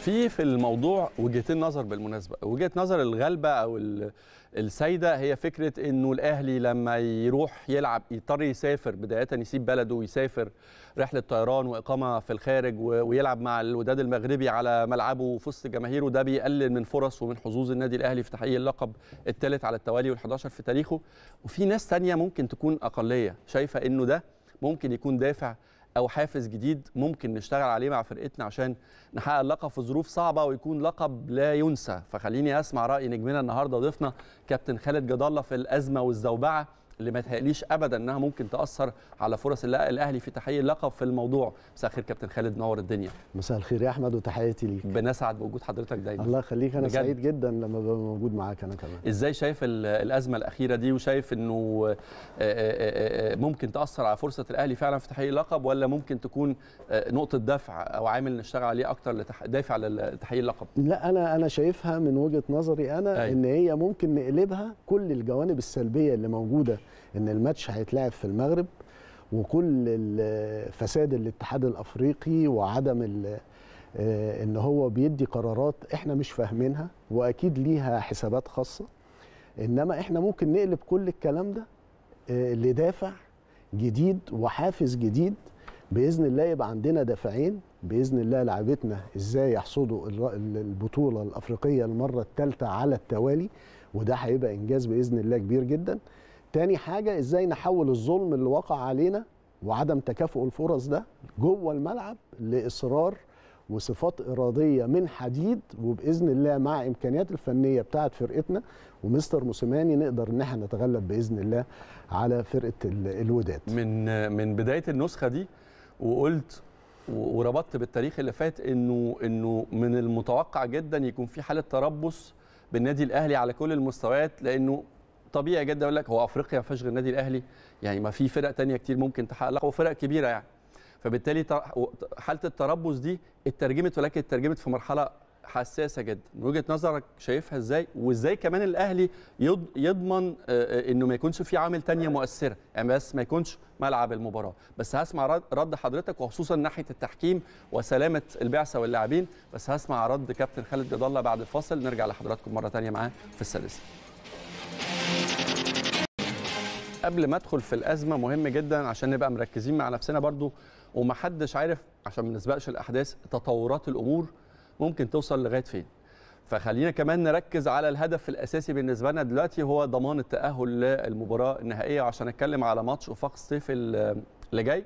في الموضوع وجهتين نظر بالمناسبة. وجهة نظر الغالبة أو السيدة هي فكرة أنه الأهلي لما يروح يلعب يضطر يسافر، بداية يسيب بلده ويسافر رحلة طيران وإقامة في الخارج ويلعب مع الوداد المغربي على ملعبه وفي وسط جماهيره، ده بيقلل من فرص ومن حظوظ النادي الأهلي في تحقيق اللقب الثالث على التوالي وال11 في تاريخه. وفي ناس ثانية ممكن تكون أقلية شايفة أنه ده ممكن يكون دافع أو حافز جديد ممكن نشتغل عليه مع فرقتنا عشان نحقق اللقب في ظروف صعبة ويكون لقب لا ينسى. فخليني أسمع رأي نجمنا النهاردة ضيفنا كابتن خالد جاد الله في الأزمة والزوبعة اللي ما تهيأليش أبدا أنها ممكن تأثر على فرص الأهلي في تحقيق اللقب في الموضوع. مساء الخير كابتن خالد، نور الدنيا. مساء الخير يا أحمد وتحياتي ليك. بنسعد بوجود حضرتك دايما. الله يخليك، أنا سعيد جدا لما ببقى موجود معاك. أنا كمان إزاي شايف الأزمة الأخيرة دي وشايف أنه ممكن تأثر على فرصة الأهلي فعلا في تحقيق اللقب، ولا ممكن تكون نقطة دفع أو عامل نشتغل عليه أكتر دافع لتحقيق اللقب؟ لا، أنا شايفها من وجهة نظري أنا أي. إن هي ممكن نقلبها كل الجوانب السلبية اللي موجودة، ان الماتش هيتلعب في المغرب وكل الفساد الاتحاد الافريقي وعدم ان هو بيدي قرارات احنا مش فاهمينها واكيد ليها حسابات خاصه، انما احنا ممكن نقلب كل الكلام ده لدافع جديد وحافز جديد. باذن الله يبقى عندنا دافعين، باذن الله لعبتنا ازاي يحصدوا البطوله الافريقيه المره الثالثه على التوالي، وده هيبقى انجاز باذن الله كبير جدا. تاني حاجة ازاي نحول الظلم اللي وقع علينا وعدم تكافؤ الفرص ده جوه الملعب لإصرار وصفات إرادية من حديد، وبإذن الله مع إمكانيات الفنية بتاعت فرقتنا ومستر موسيماني نقدر إن احنا نتغلب بإذن الله على فرقة الوداد. من بداية النسخة دي وقلت وربطت بالتاريخ اللي فات إنه من المتوقع جدا يكون في حالة تربص بالنادي الأهلي على كل المستويات، لأنه طبيعي جدا اقول لك هو افريقيا ما فيهاش غير النادي الاهلي، يعني ما في فرق ثانيه كتير ممكن تحقق لقب وفرق كبيره يعني. فبالتالي حاله التربص دي اترجمت، ولكن اترجمت في مرحله حساسه جدا. من وجهه نظرك شايفها ازاي؟ وازاي كمان الاهلي يضمن انه ما يكونش في عامل ثانيه مؤثره، يعني بس ما يكونش ملعب المباراه. بس هسمع رد حضرتك وخصوصا ناحيه التحكيم وسلامه البعثه واللاعبين، بس هسمع رد كابتن خالد جاد الله بعد الفاصل. نرجع لحضراتكم مره ثانيه معاه في السادسه. قبل ما ادخل في الازمه مهم جدا عشان نبقى مركزين مع نفسنا برضو ومحدش عارف، عشان ما نسبقش الاحداث، تطورات الامور ممكن توصل لغايه فين. فخلينا كمان نركز على الهدف الاساسي بالنسبه لنا دلوقتي، هو ضمان التاهل للمباراه النهائيه. عشان اتكلم على ماتش وفاق سطيف اللي جاي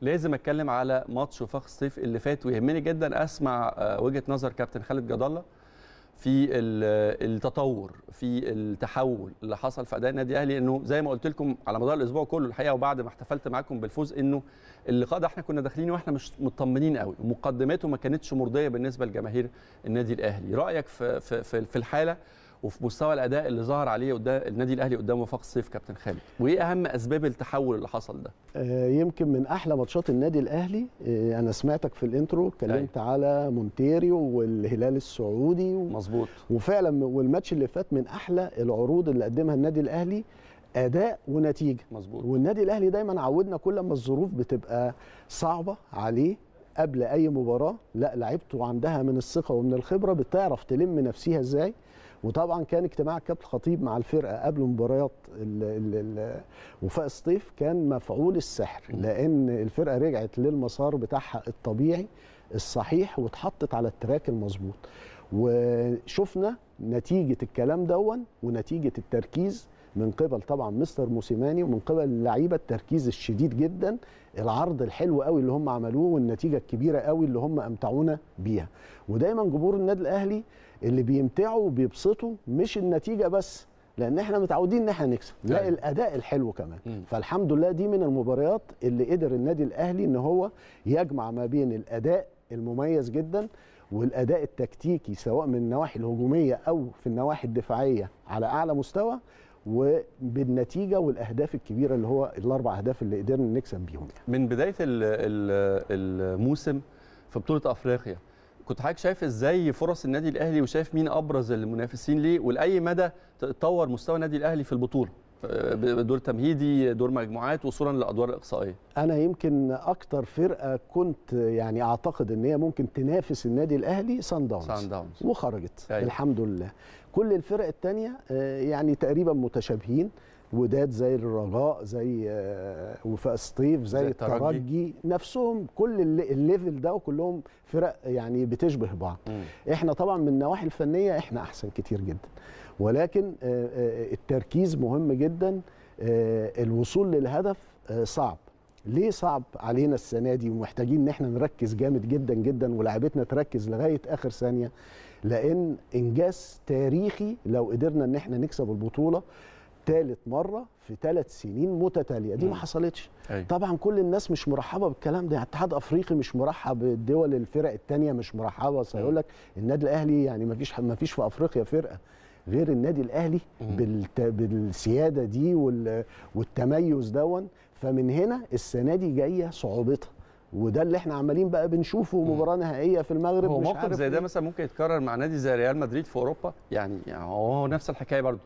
لازم اتكلم على ماتش وفاق سطيف اللي فات، ويهمني جدا اسمع وجهه نظر كابتن خالد جاد الله في التطور، في التحول اللي حصل في اداء النادي الاهلي. انه زي ما قلت لكم على مدار الاسبوع كله الحقيقه وبعد ما احتفلت معاكم بالفوز، انه اللقاء ده احنا كنا داخلين واحنا مش مطمنين قوي، مقدماته ما كانتش مرضيه بالنسبه لجماهير النادي الاهلي. رايك في الحاله وفي مستوى الاداء اللي ظهر عليه قدام النادي الاهلي قدام وفاق سطيف كابتن خالد، وايه اهم اسباب التحول اللي حصل ده؟ يمكن من احلى ماتشات النادي الاهلي. انا سمعتك في الانترو اتكلمت على مونتيريو والهلال السعودي مظبوط، وفعلا والماتش اللي فات من احلى العروض اللي قدمها النادي الاهلي، اداء ونتيجه مظبوط. والنادي الاهلي دايما عودنا كل ما الظروف بتبقى صعبه عليه قبل اي مباراه، لا لعيبته عندها من الثقه ومن الخبره بتعرف تلم نفسيها ازاي. وطبعا كان اجتماع الكابتن الخطيب مع الفرقه قبل مباريات وفاق سطيف كان مفعول السحر، لان الفرقه رجعت للمسار بتاعها الطبيعي الصحيح واتحطت على التراك المظبوط، وشفنا نتيجه الكلام دون ونتيجه التركيز من قبل طبعا مستر موسيماني ومن قبل اللعيبه، التركيز الشديد جدا، العرض الحلو قوي اللي هم عملوه والنتيجه الكبيره قوي اللي هم امتعونا بيها. ودايما جمهور النادي الاهلي اللي بيمتعوا وبيبسطوا مش النتيجه بس، لان احنا متعودين ان احنا نكسب، لا الاداء الحلو كمان. فالحمد لله دي من المباريات اللي قدر النادي الاهلي ان هو يجمع ما بين الاداء المميز جدا والاداء التكتيكي سواء من النواحي الهجوميه او في النواحي الدفاعيه على اعلى مستوى، وبالنتيجه والاهداف الكبيره اللي هو الاربع اهداف اللي قدرنا نكسب بيهم. من بدايه الموسم في بطوله افريقيا كنت حضرتك شايف ازاي فرص النادي الاهلي وشايف مين ابرز المنافسين ليه، ولاي مدى تطور مستوى النادي الاهلي في البطوله؟ دور تمهيدي، دور مجموعات، وصولا للادوار الاقصائيه. انا يمكن اكتر فرقه كنت يعني اعتقد ان هي ممكن تنافس النادي الاهلي سان داونز وخرجت. أيوة. الحمد لله. كل الفرق الثانيه يعني تقريبا متشابهين، وداد زي الرجاء زي وفاق سطيف زي الترجي نفسهم، كل الليفل ده وكلهم فرق يعني بتشبه بعض. احنا طبعا من النواحي الفنيه احنا احسن كتير جدا، ولكن التركيز مهم جدا. الوصول للهدف صعب. ليه صعب علينا السنه دي ومحتاجين ان احنا نركز جامد جدا جدا ولاعيبتنا تركز لغايه اخر ثانيه؟ لان انجاز تاريخي لو قدرنا ان احنا نكسب البطوله ثالث مرة في 3 سنين متتالية، دي ما حصلتش. أي. طبعا كل الناس مش مرحبة بالكلام ده، الاتحاد الافريقي مش مرحب، الدول الفرق الثانية مش مرحبة، سيقول لك النادي الاهلي يعني ما فيش في افريقيا فرقة غير النادي الاهلي بالسيادة دي والتميز دون. فمن هنا السنة دي جاية صعوبتها، وده اللي احنا عمالين بقى بنشوفه. مباراه نهائيه في المغرب، هو مش موقف عارف زي ده مثلا ممكن يتكرر مع نادي زي ريال مدريد في اوروبا؟ يعني هو نفس الحكايه برضه،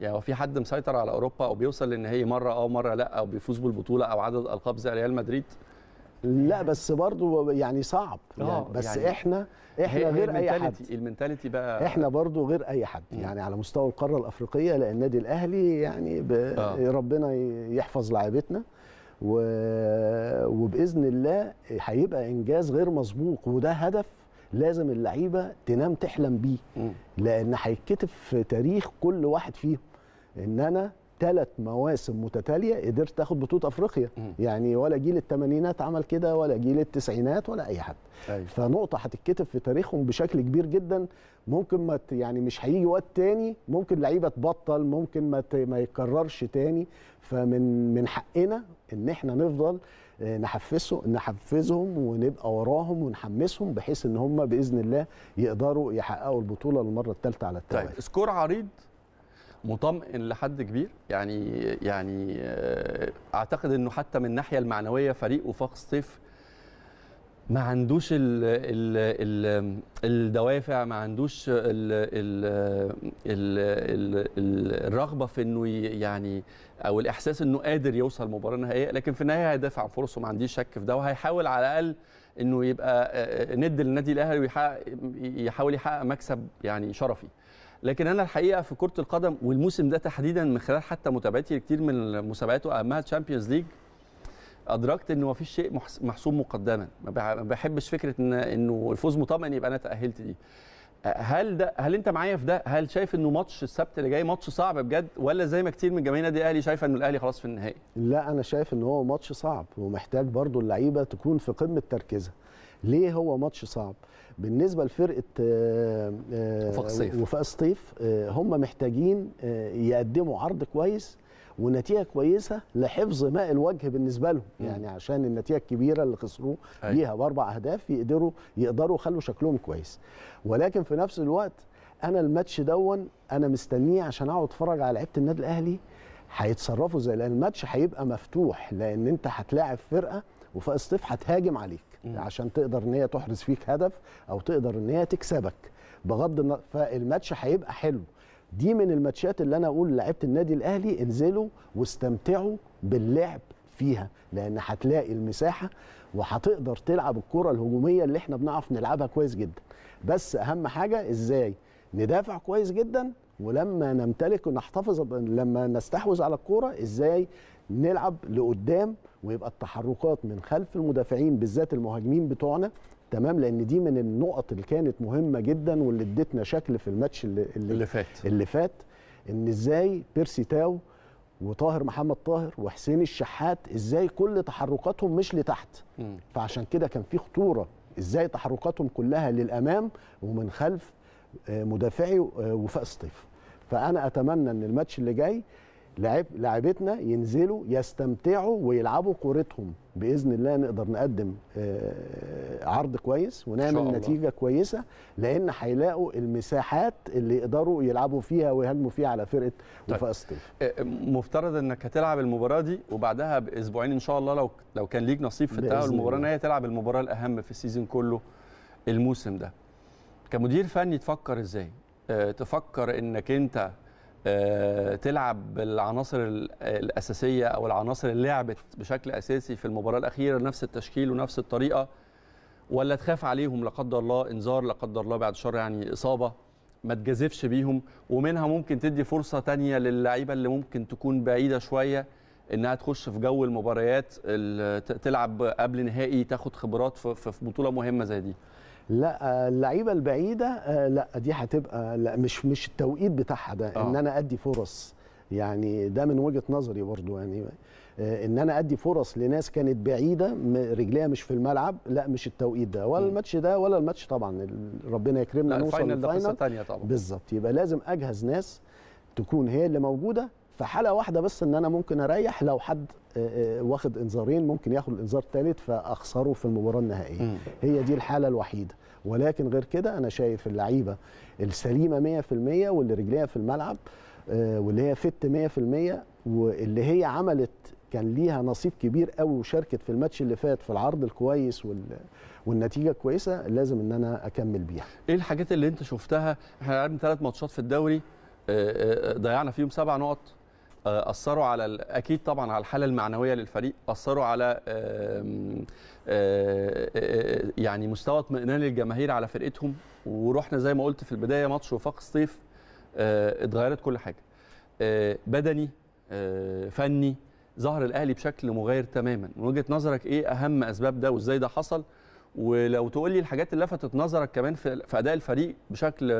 يعني هو في حد مسيطر على اوروبا او بيوصل للنهائي مره او مره لا، او بيفوز بالبطوله او عدد القاب زي ريال مدريد؟ لا بس برضه يعني صعب يعني، بس يعني احنا غير اي حد. المنتاليتي بقى احنا برضه غير اي حد يعني على مستوى القاره الافريقيه، لان النادي الاهلي يعني ربنا يحفظ لعيبتنا وباذن الله هيبقى انجاز غير مسبوق، وده هدف لازم اللعيبه تنام تحلم بيه، لان هيتكتب في تاريخ كل واحد فيهم ان انا 3 مواسم متتاليه قدرت اخد بطوله افريقيا. يعني ولا جيل الثمانينات عمل كده، ولا جيل التسعينات، ولا اي حد. أيوة. فنقطه هتتكتب في تاريخهم بشكل كبير جدا. ممكن ما يعني مش هيجي وقت تاني، ممكن لعيبه تبطل، ممكن ما يتكررش تاني. فمن حقنا ان احنا نفضل نحفزهم ونبقى وراهم ونحمسهم، بحيث ان هم باذن الله يقدروا يحققوا البطوله للمره الثالثه على التوالي. طيب سكور عريض مطمئن لحد كبير، يعني اعتقد انه حتى من الناحيه المعنويه فريق وفاق سطيف ما عندوش ال الدوافع، ما عندوش ال الرغبه في انه يعني او الاحساس انه قادر يوصل مباراه نهائيه، لكن في النهايه هيدافع عن فرصه، ما عنديش شك في ده، وهيحاول على الاقل انه يبقى ند للنادي الاهلي ويحاول يحقق مكسب يعني شرفي. لكن انا الحقيقه في كره القدم والموسم ده تحديدا من خلال حتى متابعتي لكتير من المسابقات واهمها تشامبيونز ليج، ادركت انه مفيش شيء محسوم مقدما. ما بحبش فكره انه الفوز مطمئن يبقى انا تاهلت دي. هل انت معايا في ده؟ هل شايف انه ماتش السبت اللي جاي ماتش صعب بجد، ولا زي ما كتير من جماهير النادي الاهلي شايفه انه الاهلي خلاص في النهائي؟ لا انا شايف ان هو ماتش صعب، ومحتاج برضو اللعيبه تكون في قمه تركيزها. ليه هو ماتش صعب؟ بالنسبه لفرقه وفاق سطيف هم محتاجين يقدموا عرض كويس ونتيجه كويسه لحفظ ماء الوجه بالنسبه لهم، يعني عشان النتيجه الكبيره اللي خسروه ليها ب4 أهداف يقدروا يخلوا شكلهم كويس. ولكن في نفس الوقت انا الماتش دون انا مستنيه عشان اقعد اتفرج على لعيبه النادي الاهلي هيتصرفوا ازاي، لان الماتش هيبقى مفتوح، لان انت هتلاعب فرقه وفاق سطيف هتهاجم عليك عشان تقدر ان هي تحرز فيك هدف او تقدر ان هي تكسبك فالماتش هيبقى حلو. دي من الماتشات اللي انا اقول لعيبه النادي الاهلي انزلوا واستمتعوا باللعب فيها، لان هتلاقي المساحه وهتقدر تلعب الكره الهجوميه اللي احنا بنعرف نلعبها كويس جدا. بس اهم حاجه ازاي ندافع كويس جدا، ولما نمتلك ونحتفظ لما نستحوذ على الكره ازاي نلعب لقدام، ويبقى التحركات من خلف المدافعين بالذات المهاجمين بتوعنا تمام، لان دي من النقط اللي كانت مهمه جدا واللي ادتنا شكل في الماتش اللي فات ان ازاي بيرسي تاو وطاهر محمد طاهر وحسين الشحات ازاي كل تحركاتهم مش لتحت، فعشان كده كان في خطوره ازاي تحركاتهم كلها للامام ومن خلف مدافعي وفاق سطيف. فانا اتمنى ان الماتش اللي جاي لاعبتنا ينزلوا يستمتعوا ويلعبوا كورتهم، باذن الله نقدر نقدم عرض كويس ونعمل نتيجه كويسه، لان هيلاقوا المساحات اللي يقدروا يلعبوا فيها ويهاجموا فيها على فرقه وفاق سطيف. مفترض انك هتلعب المباراه دي، وبعدها ب2 أسبوع ان شاء الله لو كان ليك نصيب في التاهل المباراه النهائيه تلعب المباراه الاهم في السيزون كله الموسم ده. كمدير فني تفكر ازاي؟ تفكر انك انت تلعب بالعناصر الأساسية أو العناصر اللي لعبت بشكل أساسي في المباراة الأخيرة نفس التشكيل ونفس الطريقة، ولا تخاف عليهم لا قدر الله إنذار لا قدر الله بعد شر يعني إصابة ما تجازفش بيهم، ومنها ممكن تدي فرصة تانية للعيبة اللي ممكن تكون بعيدة شوية إنها تخش في جو المباريات تلعب قبل نهائي تاخد خبرات في بطولة مهمة زي دي؟ لا اللعيبه البعيده لا دي هتبقى لا مش التوقيت بتاعها ده ان انا ادي فرص، يعني ده من وجهه نظري برضو، يعني ان انا ادي فرص لناس كانت بعيده رجليها مش في الملعب، لا مش التوقيت ده ولا الماتش ده ولا الماتش، طبعا ربنا يكرمنا نوصل للفاينل ده قصه ثانيه طبعا. بالظبط، يبقى لازم اجهز ناس تكون هي اللي موجوده في حاله واحده بس، ان انا ممكن اريح لو حد واخد انذارين ممكن ياخد الانذار الثالث فاخسره في المباراه النهائيه، هي دي الحاله الوحيده، ولكن غير كده انا شايف اللعيبه السليمه 100% واللي رجليها في الملعب واللي هي فت 100% واللي هي عملت كان ليها نصيب كبير قوي وشاركت في الماتش اللي فات في العرض الكويس والنتيجه كويسه، لازم ان انا اكمل بيها. ايه الحاجات اللي انت شفتها؟ احنا لعبنا 3 ماتشات في الدوري ضيعنا فيهم 7 نقط، أثروا على أكيد طبعا على الحالة المعنوية للفريق، أثروا على يعني مستوى اطمئنان الجماهير على فرقتهم، ورحنا زي ما قلت في البداية ماتش وفاق سطيف اتغيرت كل حاجة، بدني فني ظهر الأهلي بشكل مغاير تماما. من وجهة نظرك إيه أهم أسباب ده وإزاي ده حصل؟ ولو تقول لي الحاجات اللي لفتت نظرك كمان في أداء الفريق بشكل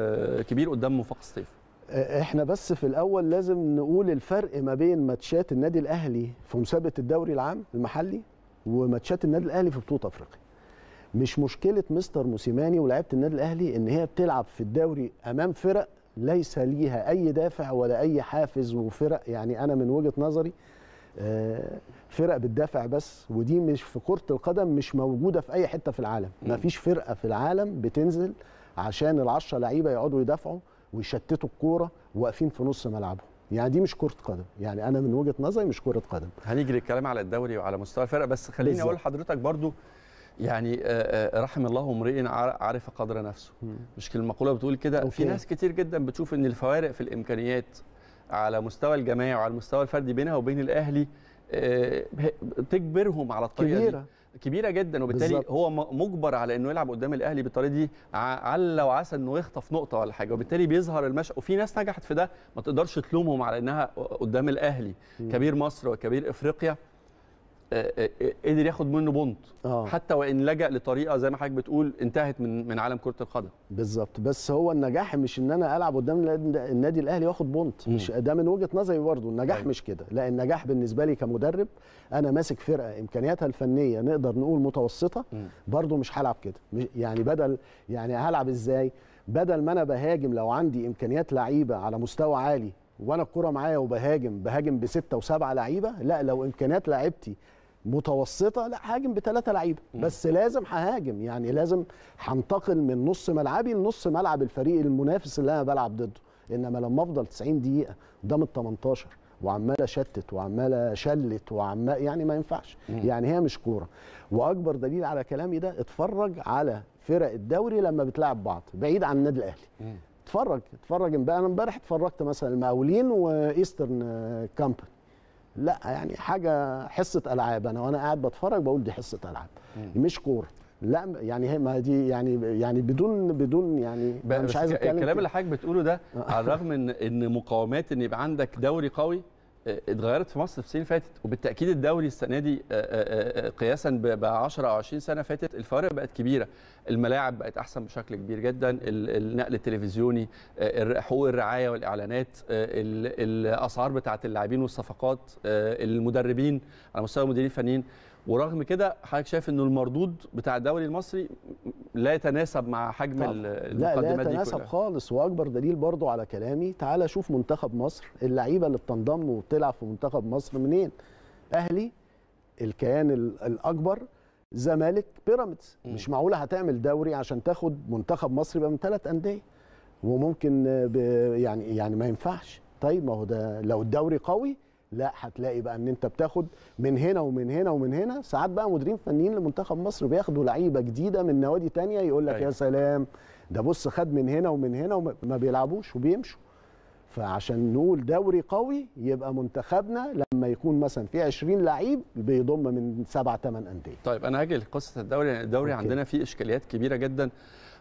كبير قدام وفاق سطيف. احنا بس في الاول لازم نقول الفرق ما بين ماتشات النادي الاهلي في مسابقه الدوري العام المحلي وماتشات النادي الاهلي في بطوله افريقيا. مش مشكله مستر موسيماني ولاعيبه النادي الاهلي ان هي بتلعب في الدوري امام فرق ليس ليها اي دافع ولا اي حافز، وفرق يعني انا من وجهه نظري فرق بالدافع بس، ودي مش في كره القدم مش موجوده في اي حته في العالم، مفيش فرقه في العالم بتنزل عشان ال10 لعيبه يقعدوا يدافعوا ويشتتوا الكوره واقفين في نص ملعبهم، يعني دي مش كره قدم، يعني انا من وجهه نظري مش كره قدم. هنيجي للكلام على الدوري وعلى مستوى الفرق، بس خليني اقول لحضرتك برضو يعني رحم الله امرئ عرف قدر نفسه، مش المقوله بتقول كده؟ في ناس كتير جدا بتشوف ان الفوارق في الامكانيات على مستوى الجماعي وعلى المستوى الفردي بينها وبين الاهلي تجبرهم على الطريقه كبيرة. دي كبيره جدا، وبالتالي بالزبط. هو مجبر على انه يلعب قدام الاهلي بالطريقه دي على وعسى انه يخطف نقطه ولا حاجه، وبالتالي بيظهر المشق، وفي ناس نجحت في ده ما تقدرش تلومهم على انها قدام الاهلي كبير مصر وكبير افريقيا قدر ياخد منه بونت حتى وان لجأ لطريقه زي ما حضرتك بتقول انتهت من عالم كره القدم. بالظبط، بس هو النجاح مش ان انا العب قدام النادي الاهلي واخد بونت، مش ده من وجهه نظري برضه النجاح مش كده، لا النجاح بالنسبه لي كمدرب انا ماسك فرقه امكانياتها الفنيه نقدر نقول متوسطه، برضه مش هلعب كده، يعني بدل يعني هلعب ازاي؟ بدل ما انا بهاجم لو عندي امكانيات لعيبه على مستوى عالي وانا الكره معايا وبهاجم ب6 و7 لعيبه، لا لو امكانيات لعيبتي متوسطه لا هاجم ب3 لعيبه بس، لازم هاجم، يعني لازم هنتقل من نص ملعبي لنص ملعب الفريق المنافس اللي انا بلعب ضده، انما لما افضل 90 دقيقه قدام ال 18 وعمال اشتت وعمال اشلت وعمال يعني ما ينفعش، يعني هي مش كوره. واكبر دليل على كلامي ده اتفرج على فرق الدوري لما بتلعب بعض بعيد عن النادي الاهلي، اتفرج بقى. انا امبارح اتفرجت مثلا المقاولين وايسترن كامبن، لا يعني حاجه حصه العاب، انا وانا قاعد بتفرج بقول دي حصه العاب مش كوره، لا يعني هي ما دي يعني بدون يعني أنا مش عايز اتكلم. الكلام اللي حضرتك بتقوله ده على الرغم ان مقاومات ان يبقى عندك دوري قوي اتغيرت في مصر في السنين اللي فاتت، وبالتاكيد الدوري السنه دي قياسا ب 10 او 20 سنه فاتت الفوارق بقت كبيره، الملاعب بقت احسن بشكل كبير جدا، النقل التلفزيوني، حقوق الرعايه والاعلانات، الاسعار بتاعه اللاعبين والصفقات، المدربين على مستوى المديرين الفنيين، ورغم كده حضرتك شايف انه المردود بتاع الدوري المصري لا يتناسب مع حجم المقدمات دي كلها؟ لا يتناسب خالص، واكبر دليل برضو على كلامي تعالى شوف منتخب مصر، اللعيبه اللي بتنضم وبتلعب في منتخب مصر منين؟ اهلي الكيان الاكبر، زمالك، بيراميدز. مش معقوله هتعمل دوري عشان تاخد منتخب مصر يبقى من 3 انديه وممكن يعني ما ينفعش. طيب ما هو ده لو الدوري قوي لا هتلاقي بقى ان انت بتاخد من هنا ومن هنا ومن هنا، ساعات بقى مديرين فنيين لمنتخب مصر بياخدوا لعيبه جديده من نوادي ثانيه يقول لك يا سلام ده بص خد من هنا ومن هنا وما بيلعبوش وبيمشوا. فعشان نقول دوري قوي يبقى منتخبنا لما يكون مثلا في 20 لعيب بيضم من 7-8 انديه. طيب انا هاجي لقصه الدوري عندنا فيه اشكاليات كبيره جدا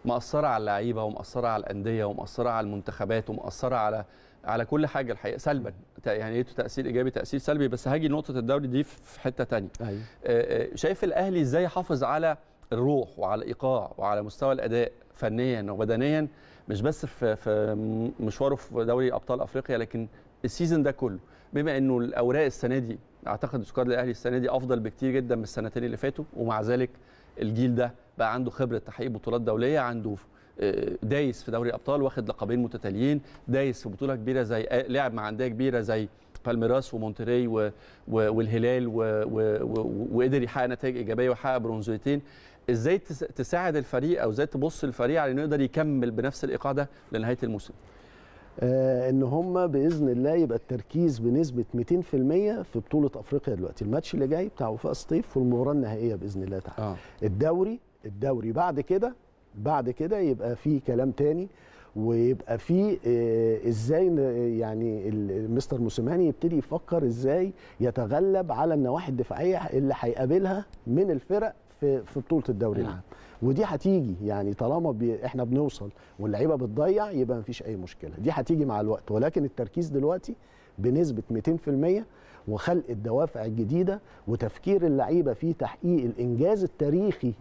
مأثره على اللعيبه ومأثره على الانديه ومأثره على المنتخبات ومأثره على كل حاجه الحقيقه سلبا، يعني لقيته تاثير ايجابي تاثير سلبي، بس هاجي لنقطه الدوري دي في حته ثانيه. أيوة. شايف الاهلي ازاي حافظ على الروح وعلى الايقاع وعلى مستوى الاداء فنيا وبدنيا، مش بس في مشواره في دوري ابطال افريقيا لكن السيزون ده كله، بما انه الاوراق السنه دي اعتقد سكواد الاهلي السنه دي افضل بكتير جدا من السنتين اللي فاتوا، ومع ذلك الجيل ده بقى عنده خبره تحقيق بطولات دوليه، عنده دايس في دوري ابطال، واخد لقبين متتاليين، دايس في بطوله كبيره زي لعب مع انديه كبيره زي بالميراس ومونتري والهلال وقدر يحقق نتائج ايجابيه ويحقق برونزيتين. ازاي تساعد الفريق او ازاي تبص الفريق على انه يقدر يكمل بنفس الايقاع ده لنهايه الموسم؟ ان هم باذن الله يبقى التركيز بنسبه 200% في بطوله افريقيا دلوقتي، الماتش اللي جاي بتاع وفاق سطيف والمباراه النهائيه باذن الله تعالى. الدوري بعد كده يبقى في كلام تاني، ويبقى في ازاي يعني مستر موسيماني يبتدي يفكر ازاي يتغلب على النواحي الدفاعيه اللي هيقابلها من الفرق في بطوله الدوري العام، ودي هتيجي يعني طالما احنا بنوصل واللعيبه بتضيع يبقى مفيش اي مشكله، دي هتيجي مع الوقت، ولكن التركيز دلوقتي بنسبه 200% وخلق الدوافع الجديده وتفكير اللعيبه في تحقيق الانجاز التاريخي،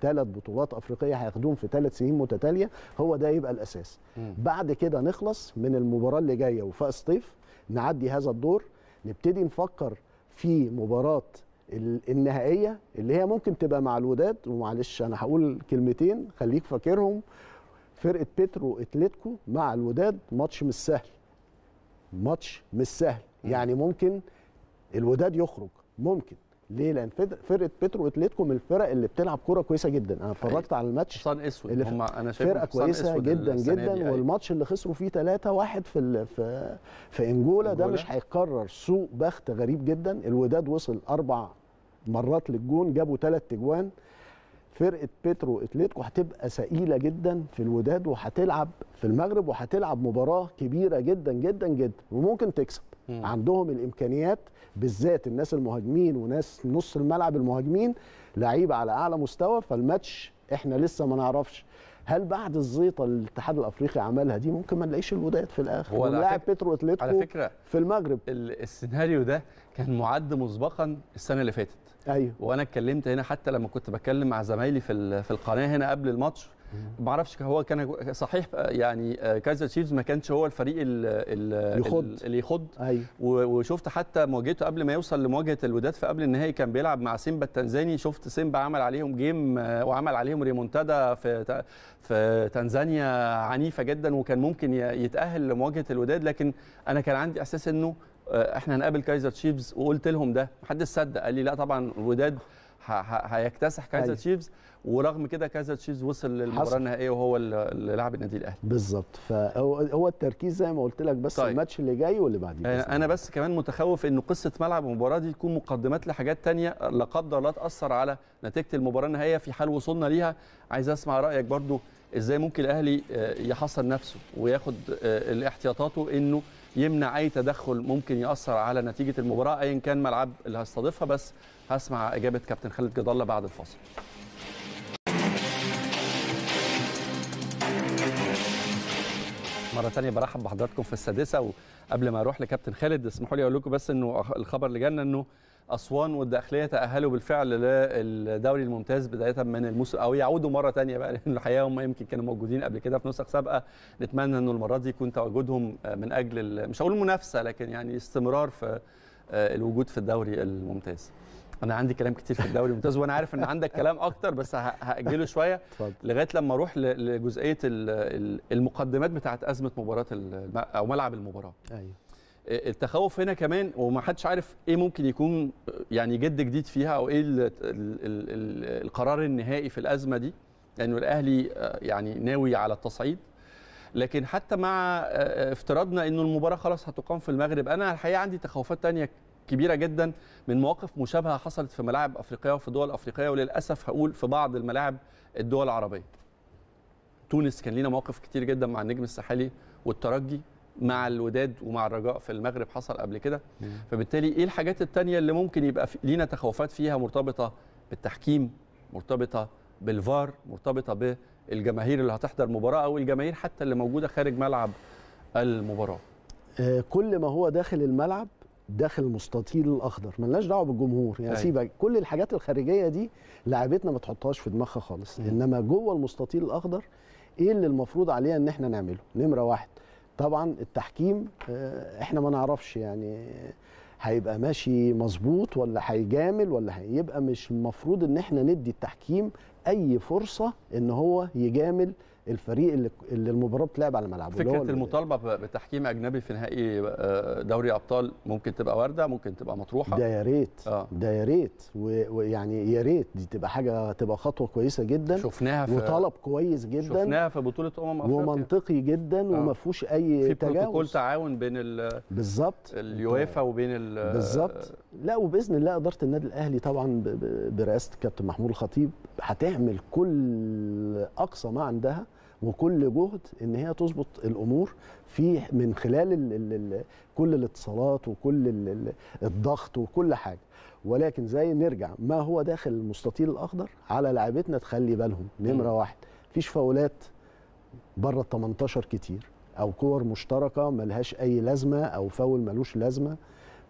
ثلاث بطولات افريقيه هياخدوهم في 3 سنين متتاليه، هو ده يبقى الاساس. بعد كده نخلص من المباراه اللي جايه وفاق سطيف، نعدي هذا الدور نبتدي نفكر في مباراه النهائيه اللي هي ممكن تبقى مع الوداد، ومعلش انا هقول كلمتين خليك فاكرهم، فرقه بيترو أتليتيكو مع الوداد ماتش مش سهل، يعني ممكن الوداد يخرج، ممكن ليه؟ لان فرقه بيترو أتليتيكو من الفرق اللي بتلعب كوره كويسه جدا، انا اتفرجت على الماتش حصان اسود اللي انا شايفه فرقه كويسه جدا جدا، والماتش اللي خسروا فيه 3-1 في انجولا ده مش هيتكرر، سوء بخت غريب جدا، الوداد وصل 4 مرات للجون جابوا 3 اجوان، فرقه بيترو أتليتيكو هتبقى ثقيله جدا في الوداد وهتلعب في المغرب وهتلعب مباراه كبيره جدا جدا جدا وممكن تكسب، عندهم الامكانيات بالذات الناس المهاجمين وناس نص الملعب المهاجمين لعيبه على اعلى مستوى، فالماتش احنا لسه ما نعرفش هل بعد الزيطه اللي الاتحاد الافريقي عملها دي ممكن ما نلاقيش الوداد في الاخر ولاعب بيترو أتليتيكو على فكره في المغرب. السيناريو ده كان معد مسبقا السنه اللي فاتت. ايوه وانا اتكلمت هنا حتى لما كنت بتكلم مع زمايلي في القناه هنا قبل الماتش، ما اعرفش هو كان صحيح يعني كايزر تشيفز ما كانش هو الفريق اللي يخض. أيوة. وشفت حتى مواجهته قبل ما يوصل لمواجهه الوداد في قبل النهائي كان بيلعب مع سيمبا التنزاني، شفت سيمبا عمل عليهم جيم وعمل عليهم ريمونتادا في تنزانيا عنيفه جدا، وكان ممكن يتاهل لمواجهه الوداد، لكن انا كان عندي احساس انه احنا هنقابل كايزر تشيفز، وقلت لهم ده محدش صدق، قال لي لا طبعا الوداد هيكتسح كايزر تشيفز، ورغم كده كايزر تشيفز وصل للمباراه النهائيه وهو اللي لاعب النادي الاهلي بالظبط. فهو التركيز زي ما قلت لك بس. طيب. الماتش اللي جاي واللي بعديه انا بس كمان متخوف انه قصه ملعب المباراه دي تكون مقدمات لحاجات ثانيه لا قدر الله تاثر على نتيجه المباراه النهائيه في حال وصلنا ليها. عايز اسمع رايك برضو ازاي ممكن الاهلي يحصن نفسه وياخد احتياطاته انه يمنع اي تدخل ممكن ياثر على نتيجه المباراه ايا كان ملعب اللي هستضيفها. بس هسمع اجابه كابتن خالد جاد الله بعد الفاصل. مره ثانيه برحب بحضراتكم في السادسه، وقبل ما اروح لكابتن خالد اسمحوا لي اقول لكم بس انه الخبر اللي جانا انه اسوان والداخليه تاهلوا بالفعل للدوري الممتاز بدايه من الموسم، او يعودوا مره ثانيه بقى، لان الحقيقه هم يمكن كانوا موجودين قبل كده في نسخ سابقه. نتمنى انه المره دي يكون تواجدهم من اجل مش هقول منافسه لكن يعني استمرار في الوجود في الدوري الممتاز. انا عندي كلام كتير في الدوري الممتاز وانا عارف ان عندك كلام اكتر، بس هاجله شويه لغايه لما اروح لجزئيه المقدمات بتاعه ازمه مباراه او ملعب المباراه. ايوه التخوف هنا كمان ومحدش عارف ايه ممكن يكون يعني جديد فيها او ايه القرار النهائي في الازمه دي، لانه الاهلي يعني ناوي على التصعيد، لكن حتى مع افتراضنا انه المباراه خلاص هتقام في المغرب، انا الحقيقه عندي تخوفات ثانيه كبيره جدا من مواقف مشابهه حصلت في ملاعب افريقيه وفي دول افريقيه، وللاسف هقول في بعض الملاعب الدول العربيه. تونس كان لينا مواقف كتير جدا مع النجم الساحلي والترجي مع الوداد ومع الرجاء في المغرب حصل قبل كده. فبالتالي ايه الحاجات التانية اللي ممكن يبقى لينا تخوفات فيها مرتبطة بالتحكيم، مرتبطة بالفار، مرتبطة بالجماهير اللي هتحضر مباراة او الجماهير حتى اللي موجودة خارج ملعب المباراة؟ كل ما هو داخل الملعب داخل المستطيل الاخضر، مالناش دعوه بالجمهور يعني. سيبك كل الحاجات الخارجيه دي لعبتنا ما تحطهاش في دماغها خالص. انما جوه المستطيل الاخضر ايه اللي المفروض علينا ان احنا نعمله؟ نمره واحد طبعا التحكيم، احنا ما نعرفش يعني هيبقى ماشي مظبوط ولا هيجامل ولا هيبقى، مش المفروض ان احنا ندي التحكيم اي فرصه ان هو يجامل الفريق اللي المباراه بتلعب على ملعبه. فكره المطالبه بتحكيم اجنبي في نهائي دوري ابطال ممكن تبقى وارده، ممكن تبقى مطروحه. ده يا ريت ده يا ريت، ويعني يا ريت دي تبقى حاجه، تبقى خطوه كويسه جدا. شفناها في وطلب كويس جدا، شفناها في بطوله افريقيا ومنطقي جدا وما فيهوش اي في تجاوز. في بروتوكول تعاون بين بالظبط اليويفا وبين بالظبط. لا وباذن الله اداره النادي الاهلي طبعا برئاسه الكابتن محمود الخطيب هتعمل كل اقصى ما عندها وكل جهد ان هي تظبط الامور في من خلال كل الاتصالات وكل الضغط وكل حاجه. ولكن زي نرجع ما هو داخل المستطيل الاخضر، على لاعبتنا تخلي بالهم. نمره واحد مفيش فاولات بره ال 18 كتير، او كور مشتركه ملهاش اي لازمه، او فاول ملوش لازمه.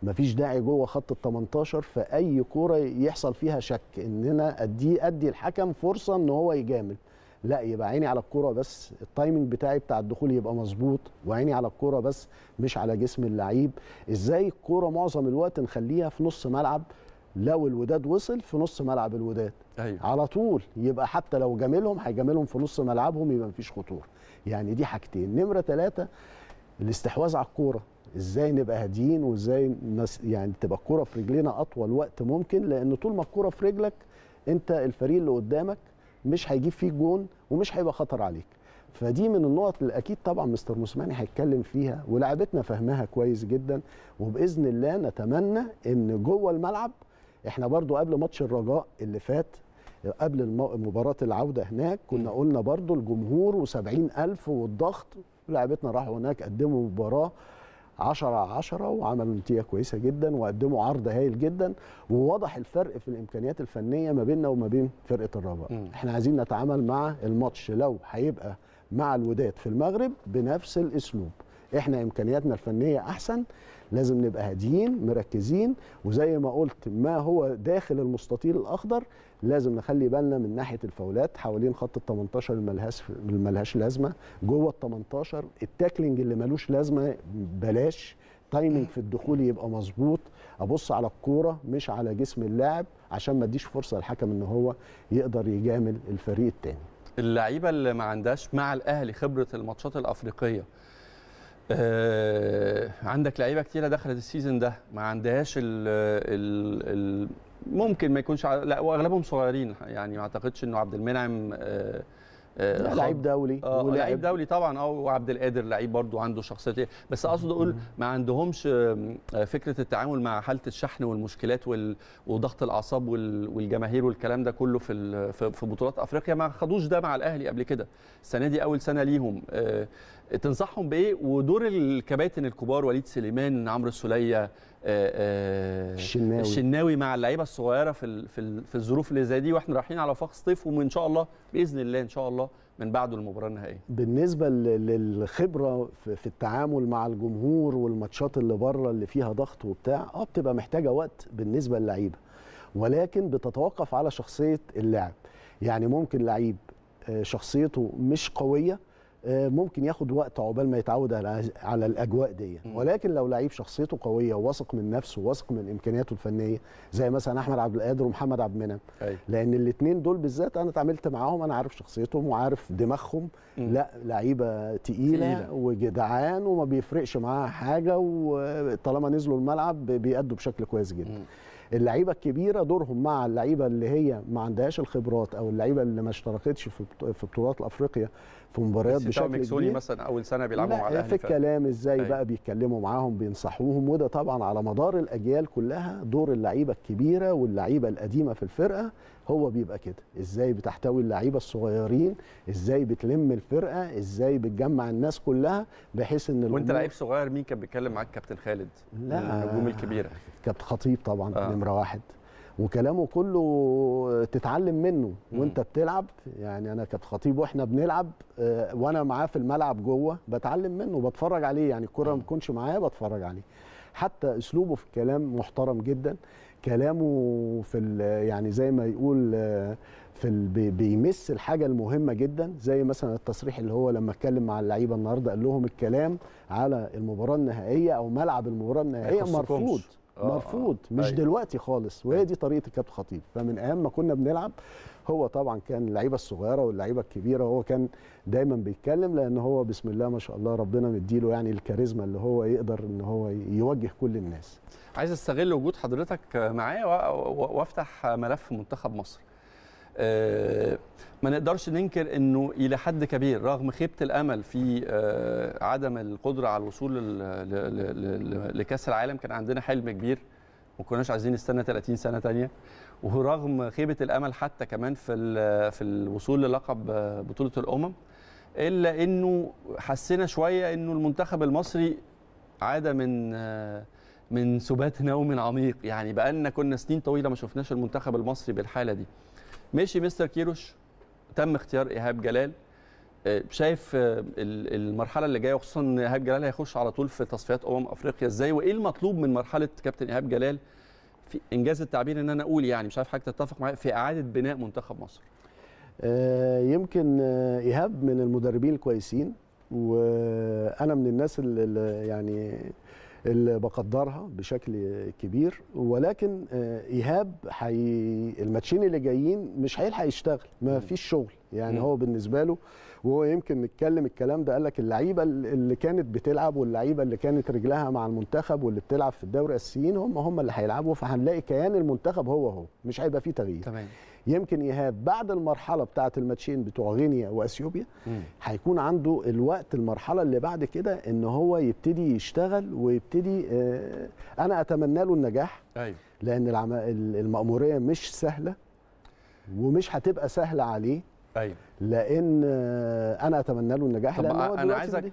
مفيش داعي جوه خط ال 18 فاي كوره يحصل فيها شك ان انا ادي الحكم فرصه ان هو يجامل. لا، يبقى عيني على الكوره بس، التايمنج بتاع الدخول يبقى مظبوط، وعيني على الكوره بس مش على جسم اللعيب. ازاي الكوره معظم الوقت نخليها في نص ملعب؟ لو الوداد وصل في نص ملعب الوداد أيوة. على طول، يبقى حتى لو جاملهم هيجاملهم في نص ملعبهم، يبقى مفيش خطوره. يعني دي حاجتين. نمره 3 الاستحواذ على الكوره، ازاي نبقى هاديين وازاي يعني تبقى الكوره في رجلينا اطول وقت ممكن، لان طول ما الكوره في رجلك انت الفريق اللي قدامك مش هيجيب فيه جون ومش هيبقى خطر عليك. فدي من النقط اللي اكيد طبعا مستر موسيماني هيتكلم فيها ولاعبتنا فاهماها كويس جدا. وباذن الله نتمنى ان جوه الملعب احنا برضو قبل ماتش الرجاء اللي فات، قبل مباراه العوده هناك، كنا قلنا برضو الجمهور و70,000 والضغط، لاعبتنا راحوا هناك قدموا مباراه 10/10 وعملوا نتيجه كويسه جدا وقدموا عرض هايل جدا، ووضح الفرق في الامكانيات الفنيه ما بيننا وما بين فرقه الرجاء. احنا عايزين نتعامل مع الماتش لو هيبقى مع الوداد في المغرب بنفس الاسلوب. احنا امكانياتنا الفنيه احسن، لازم نبقى هاديين مركزين، وزي ما قلت ما هو داخل المستطيل الاخضر لازم نخلي بالنا من ناحيه الفاولات حوالين خط ال 18 اللي ملهاش لازمه، جوه ال 18 التاكلينج اللي ملوش لازمه بلاش، تايمنج في الدخول يبقى مظبوط، ابص على الكوره مش على جسم اللاعب عشان ما اديش فرصه للحكم ان هو يقدر يجامل الفريق الثاني. اللعيبه اللي ما عندهاش مع الاهلي خبره الماتشات الافريقيه، عندك لعيبه كتيره دخلت السيزون ده ما عندهاش ممكن ما يكونش، لا واغلبهم صغيرين يعني، ما اعتقدش انه عبد المنعم لعيب دولي لعيب دولي طبعا، وعبد القادر لعيب برضه عنده شخصيه، بس اقصد اقول ما عندهمش فكره التعامل مع حاله الشحن والمشكلات وضغط الاعصاب والجماهير والكلام ده كله في بطولات افريقيا، ما خدوش ده مع الاهلي قبل كده. السنه دي اول سنه ليهم، تنصحهم بايه؟ ودور الكباتن الكبار وليد سليمان، عمرو السوليه، الشناوي مع اللعيبه الصغيره في الظروف اللي زي دي، واحنا رايحين على وفاق سطيف وان شاء الله باذن الله ان شاء الله من بعده المباراه النهائيه. بالنسبه للخبره في التعامل مع الجمهور والماتشات اللي بره اللي فيها ضغط وبتاع، بتبقى محتاجه وقت بالنسبه للعيبه، ولكن بتتوقف على شخصيه اللاعب. يعني ممكن لعيب شخصيته مش قويه ممكن ياخد وقت عقبال ما يتعود على الاجواء دي، ولكن لو لعيب شخصيته قويه وواثق من نفسه وواثق من امكانياته الفنيه، زي مثلا احمد عبد القادر ومحمد عبد المنعم، لان الاثنين دول بالذات انا اتعاملت معاهم، انا عارف شخصيتهم وعارف دماغهم. لا لعيبه تقيله وجدعان وما بيفرقش معاها حاجه، وطالما نزلوا الملعب بيأدوا بشكل كويس جدا. اللعيبه الكبيره دورهم مع اللعيبه اللي هي ما عندهاش الخبرات او اللعيبه اللي ما اشتركتش في بطولات افريقيا في مباريات بشكل كبير. مثلا اول سنه بيلعبوا مع الاهلي في الكلام ازاي بقى بيتكلموا معاهم بينصحوهم، وده طبعا على مدار الاجيال كلها دور اللعيبه الكبيره واللعيبه القديمه في الفرقه هو بيبقى كده، ازاي بتحتوي اللعيبه الصغيرين، ازاي بتلم الفرقه، ازاي بتجمع الناس كلها بحيث ان وانت لعيب صغير. مين كان بيتكلم معاك؟ كابتن خالد؟ لا، النجوم الكبيره. كابتن خطيب طبعا نمره واحد، وكلامه كله تتعلم منه وانت بتلعب. يعني انا كابتن خطيب واحنا بنلعب وانا معاه في الملعب جوه بتعلم منه، بتفرج عليه. يعني الكره ما تكونش معايا بتفرج عليه. حتى اسلوبه في الكلام محترم جدا، كلامه في يعني زي ما يقول بيمس الحاجه المهمه جدا، زي مثلا التصريح اللي هو لما اتكلم مع اللعيبه النهارده قال لهم الكلام على المباراه النهائيه او ملعب المباراه النهائيه مرفوض مرفوض، مش دلوقتي خالص. وهي دي طريقه الكابتن خطيب. فمن ايام ما كنا بنلعب هو طبعا كان اللعيبه الصغيره واللعيبه الكبيره هو كان دايما بيتكلم، لان هو بسم الله ما شاء الله ربنا مديله يعني الكاريزما اللي هو يقدر ان هو يوجه كل الناس. عايز استغل وجود حضرتك معايا وافتح ملف منتخب مصر. ما نقدرش ننكر انه الى حد كبير رغم خيبه الامل في عدم القدره على الوصول لكاس العالم كان عندنا حلم كبير، ما كناش عايزين نستنى 30 سنه ثانيه. ورغم خيبه الامل حتى كمان في الوصول للقب بطوله الامم، الا انه حسينا شويه انه المنتخب المصري عاد من سبات نوم عميق. يعني بقى لنا كنا سنين طويله ما شفناش المنتخب المصري بالحاله دي. ماشي مستر كيروش، تم اختيار إيهاب جلال. شايف المرحلة اللي جاية، خصوصا إن إيهاب جلال هيخش على طول في تصفيات أفريقيا إزاي، وإيه المطلوب من مرحلة كابتن إيهاب جلال في إنجاز التعبير إن أنا أقول يعني مش عارف حضرتك تتفق معايا في إعادة بناء منتخب مصر؟ يمكن إيهاب من المدربين الكويسين، وأنا من الناس اللي يعني اللي بقدرها بشكل كبير، ولكن إيهاب الماتشين اللي جايين مش هيلحق يشتغل، ما فيش شغل. يعني هو بالنسبه له، وهو يمكن نتكلم الكلام ده، قال لك اللعيبه اللي كانت بتلعب واللعيبه اللي كانت رجلها مع المنتخب واللي بتلعب في الدوري الاساسيين هم اللي هيلعبوا، فهنلاقي كيان المنتخب هو مش هيبقى فيه تغيير. تمام. يمكن إيهاب بعد المرحله بتاعه الماتشين بتوع غينيا واثيوبيا هيكون عنده الوقت، المرحله اللي بعد كده ان هو يبتدي يشتغل ويبتدي انا اتمنى له النجاح. ايوه، لان المأموريه مش سهله ومش هتبقى سهله عليه. ايوه، لان انا اتمنى له النجاح. لان هو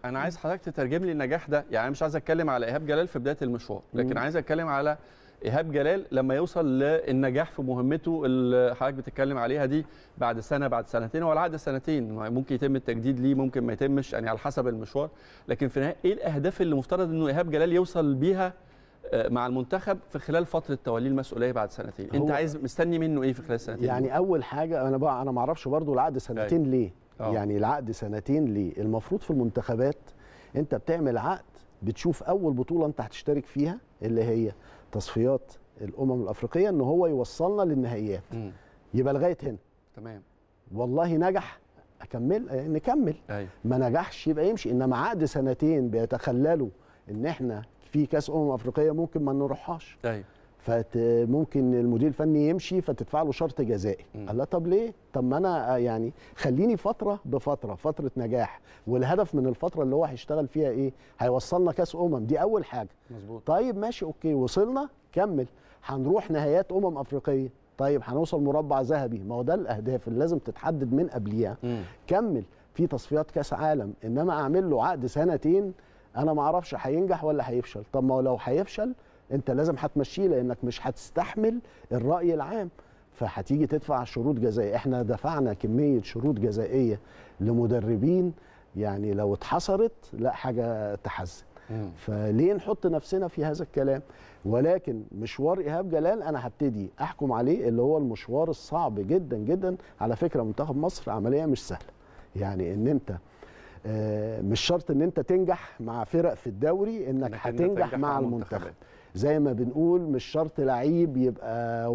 انا عايز حضرتك تترجم لي النجاح ده. يعني مش عايز اتكلم على إيهاب جلال في بدايه المشوار، لكن عايز اتكلم على إيهاب جلال لما يوصل للنجاح في مهمته اللي حضرتك بتتكلم عليها دي بعد سنه، بعد سنتين، ولا عاد سنتين. ممكن يتم التجديد ليه، ممكن ما يتمش، يعني على حسب المشوار. لكن في النهايه ايه الاهداف اللي مفترض انه إيهاب جلال يوصل بيها مع المنتخب في خلال فتره توليه المسؤوليه بعد سنتين؟ انت عايز مستني منه ايه في خلال سنتين؟ يعني اول حاجه انا ما اعرفش برضو العقد سنتين ليه. يعني العقد سنتين ليه؟ المفروض في المنتخبات انت بتعمل عقد بتشوف اول بطوله انت هتشترك فيها اللي هي تصفيات الامم الافريقيه ان هو يوصلنا للنهائيات. يبقى لغايه هنا تمام، والله نجح نكمل. ما نجحش يبقى يمشي. انما عقد سنتين بيتخللوا ان احنا في كاس افريقيه ممكن ما نروحهاش. ايوه، فممكن المدير الفني يمشي فتدفع له شرط جزائي. قال لا، طب ليه؟ طب ما انا يعني خليني فتره بفتره، فتره نجاح، والهدف من الفتره اللي هو هيشتغل فيها ايه؟ هيوصلنا كاس دي اول حاجه. مظبوط. طيب ماشي، اوكي، وصلنا، كمل. هنروح نهائيات افريقيه، طيب هنوصل مربع ذهبي. ما هو ده الاهداف اللي لازم تتحدد من قبليها. كمل في تصفيات كاس عالم. انما اعمل له عقد سنتين انا ما اعرفش هينجح ولا هيفشل. طب ما لو هيفشل انت لازم هتمشيه، لانك مش هتستحمل الراي العام، فهتيجي تدفع شروط جزائيه. احنا دفعنا كميه شروط جزائيه لمدربين يعني لو اتحصرت لا حاجه تحزن. فليه نحط نفسنا في هذا الكلام؟ ولكن مشوار إيهاب جلال انا هبتدي احكم عليه اللي هو المشوار الصعب جدا جدا. على فكره منتخب مصر عمليه مش سهله، يعني ان انت مش شرط ان انت تنجح مع فرق في الدوري انك هتنجح مع المنتخب. زي ما بنقول مش شرط لعيب يبقى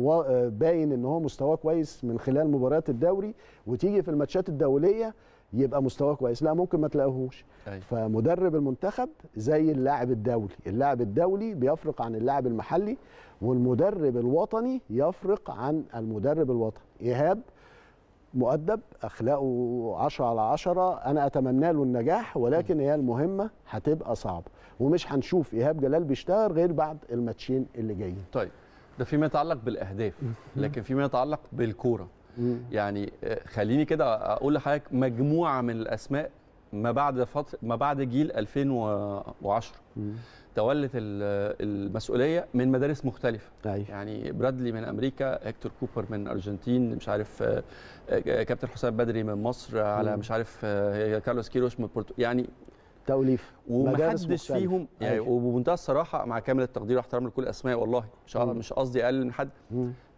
باين ان هو مستواه كويس من خلال مباريات الدوري وتيجي في الماتشات الدوليه يبقى مستواه كويس، لا ممكن ما تلاقيهوش. فمدرب المنتخب زي اللاعب الدولي، اللاعب الدولي بيفرق عن اللاعب المحلي، والمدرب الوطني يفرق عن المدرب الوطني. إيهاب مؤدب، اخلاقه 10 على 10، انا اتمنى له النجاح، ولكن هي المهمه هتبقى صعبه، ومش هنشوف ايهاب جلال بيشتغل غير بعد الماتشين اللي جايين. طيب ده فيما يتعلق بالاهداف، لكن فيما يتعلق بالكوره يعني خليني كده اقول لحضرتك مجموعه من الاسماء ما بعد جيل 2010 تولت المسؤوليه من مدارس مختلفه. أيوة. يعني برادلي من امريكا، هيكتور كوبر من الارجنتين، مش عارف كابتن حسام بدري من مصر، على مش عارف كارلوس كيروش من البرتغال، يعني توليف ومحدش فيهم يعني. أيوة. وبمنتهى الصراحه مع كامل التقدير واحترام لكل الاسماء، والله مش قصدي اقل من حد،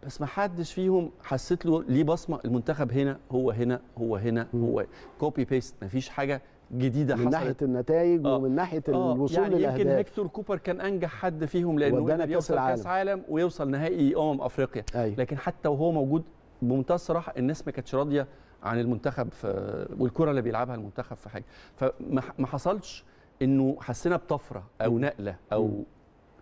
بس ما حدش فيهم حسيت له ليه بصمه. المنتخب هنا هو هنا هو هنا هو كوبي بيست، ما فيش حاجه جديده حصلت من ناحيه النتائج ومن ناحيه الوصول يعني للاهداف. يمكن هيكتور كوبر كان انجح حد فيهم لانه كان بيوصل كاس عالم ويوصل نهائي افريقيا. أيوة. لكن حتى وهو موجود بمنتهى الصراحه الناس ما كانتش راضيه عن المنتخب والكره اللي بيلعبها المنتخب في حاجه، فما حصلش انه حسينا بطفره او نقله او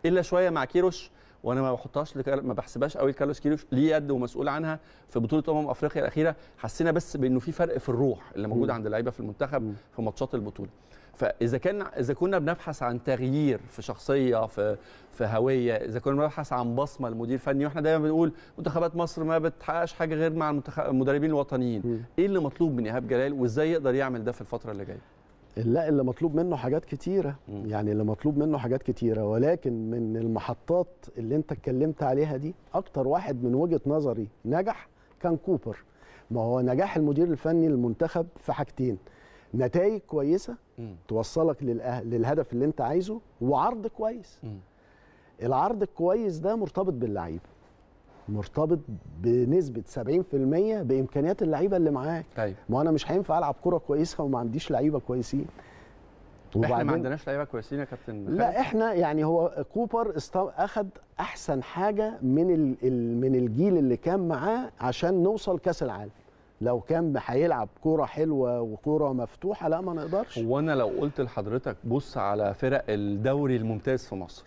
الا شويه مع كيروش، وانا ما بحطهاش ما بحسبهاش قوي لكارلوس كيروش ليه قد ومسؤول عنها في بطوله افريقيا الاخيره، حسينا بس بانه في فرق في الروح اللي موجود عند اللعيبه في المنتخب في ماتشات البطوله. فاذا كنا بنبحث عن تغيير في شخصيه في هويه، اذا كنا بنبحث عن بصمه لمدير فني، واحنا دايما بنقول منتخبات مصر ما بتحققش حاجه غير مع المدربين الوطنيين، ايه اللي مطلوب من ايهاب جلال وازاي يقدر يعمل ده في الفتره اللي جايه؟ لا اللي مطلوب منه حاجات كتيرة، يعني اللي مطلوب منه حاجات كتيرة، ولكن من المحطات اللي انت اتكلمت عليها دي اكتر واحد من وجهة نظري نجح كان كوبر. ما هو نجاح المدير الفني للمنتخب في حاجتين، نتائج كويسة توصلك للهدف اللي انت عايزه، وعرض كويس. العرض الكويس ده مرتبط باللعيب، مرتبط بنسبه 70% بامكانيات اللعيبه اللي معاك. طيب. ما انا مش هينفع العب كره كويسه وما عنديش لعيبه كويسين. احنا ما عندناش لعيبه كويسين يا كابتن. لا احنا يعني هو كوبر اخذ احسن حاجه من الجيل اللي كان معاه عشان نوصل كاس العالم. لو كان هيلعب كوره حلوه وكوره مفتوحه لا ما نقدرش. هو انا لو قلت لحضرتك بص على فرق الدوري الممتاز في مصر